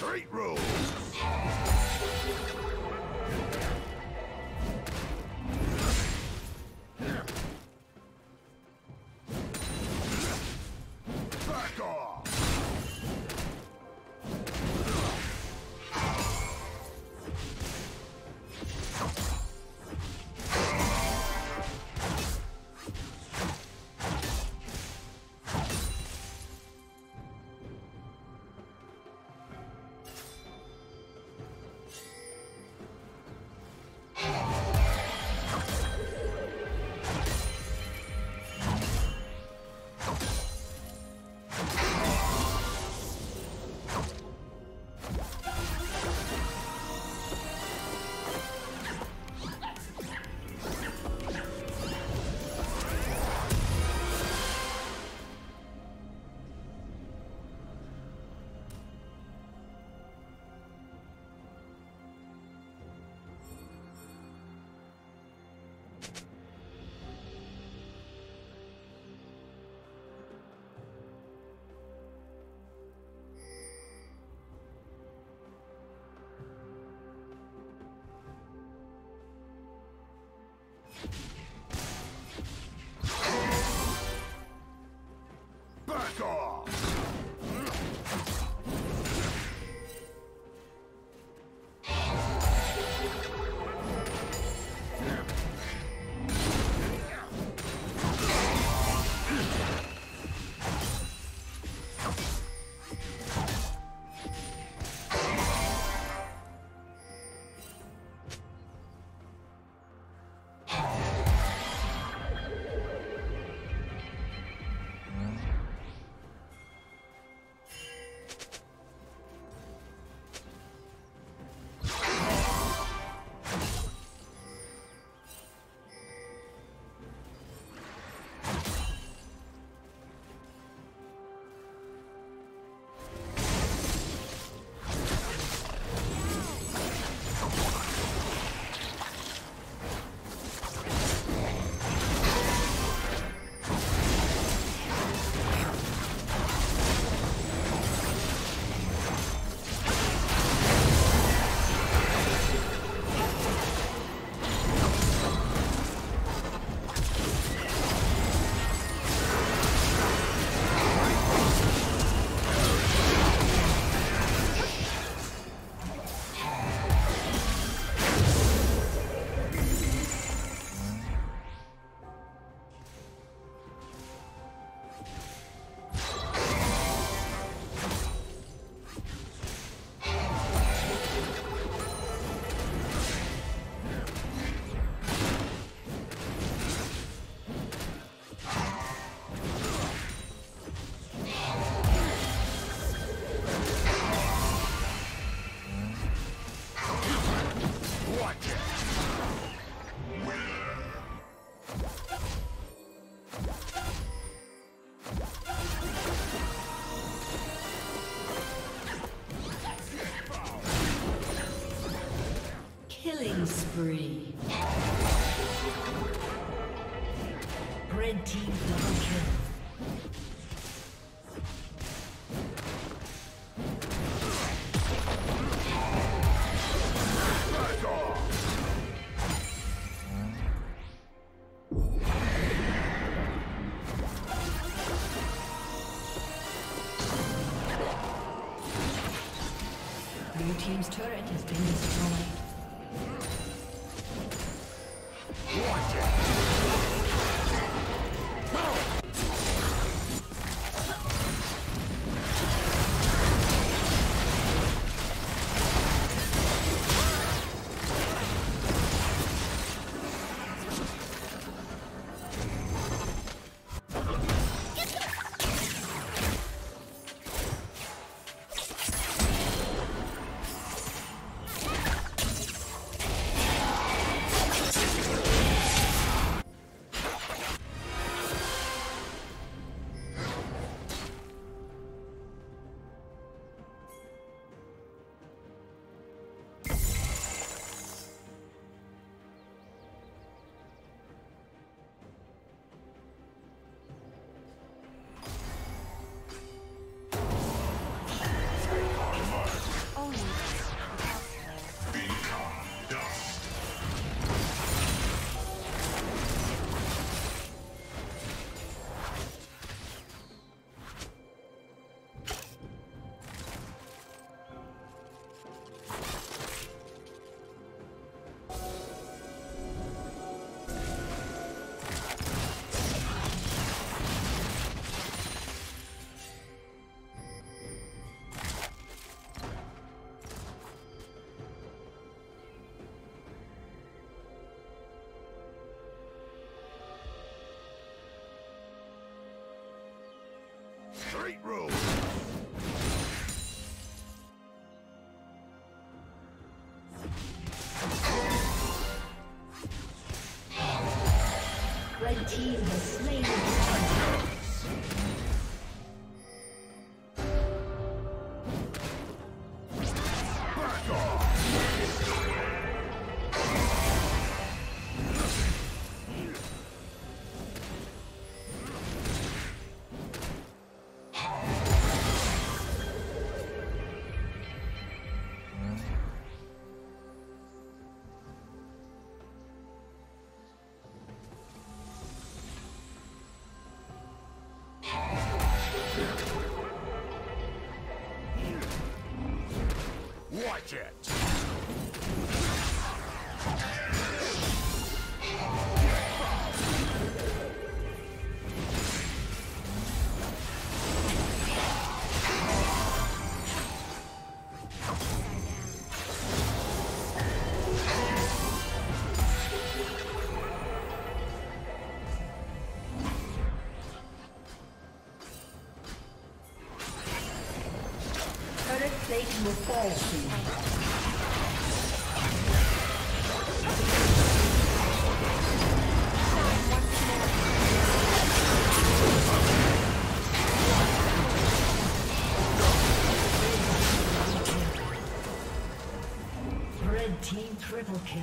Great rules. spree. Red team double kill. Team's turret has been destroyed. Great rules. Red team has slain the watch it! Satan will fall soon. Red team triple kill.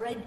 Red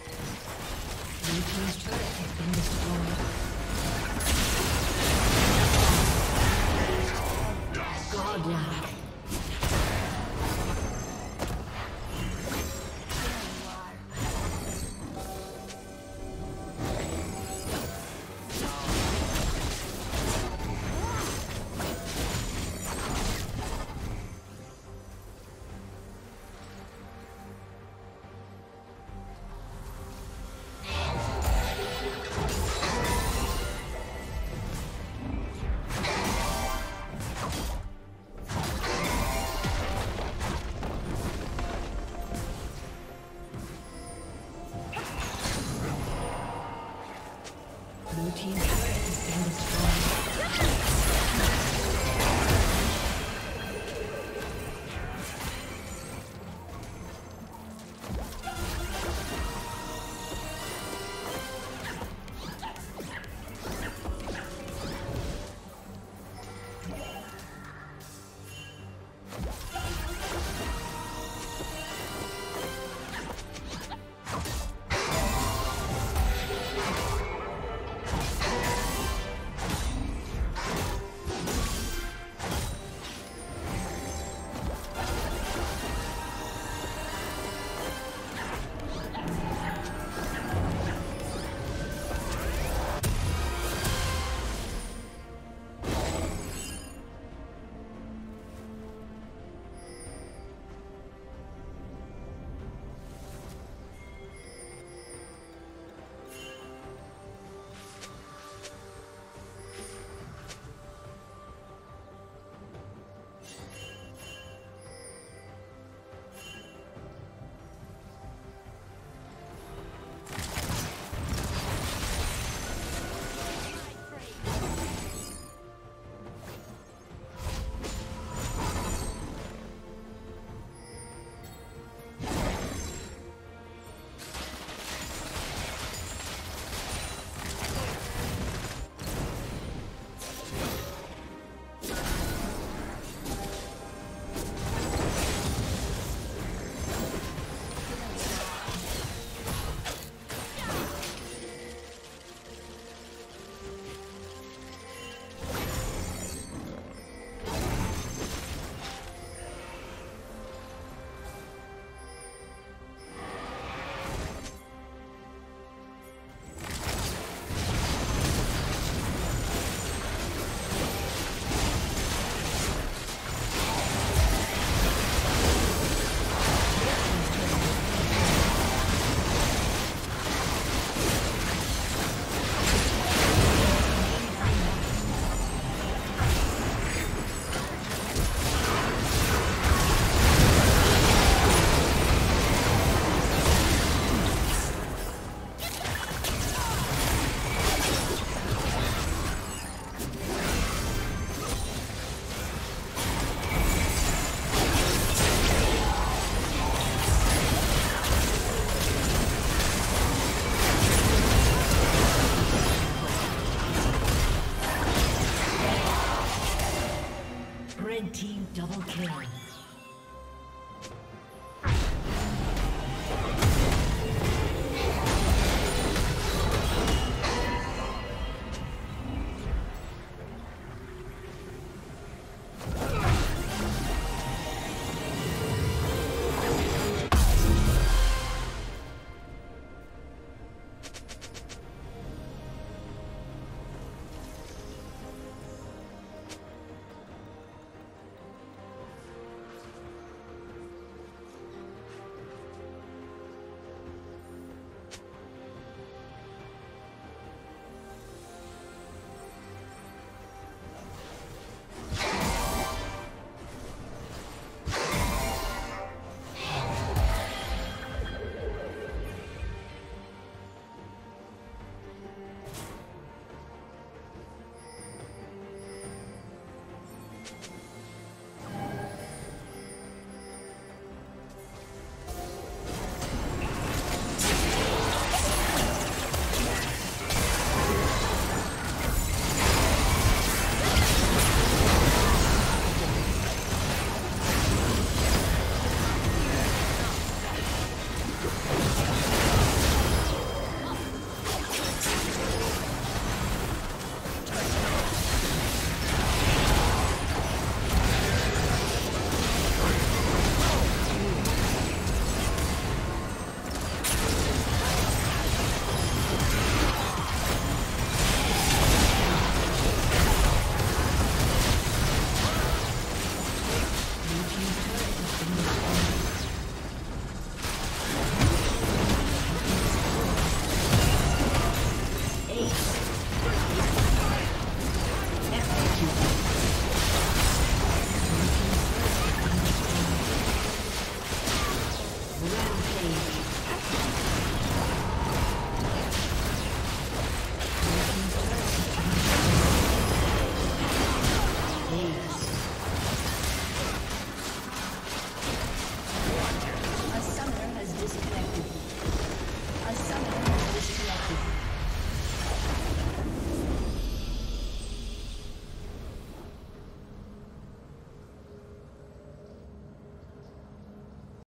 Blue team's turret has been destroyed.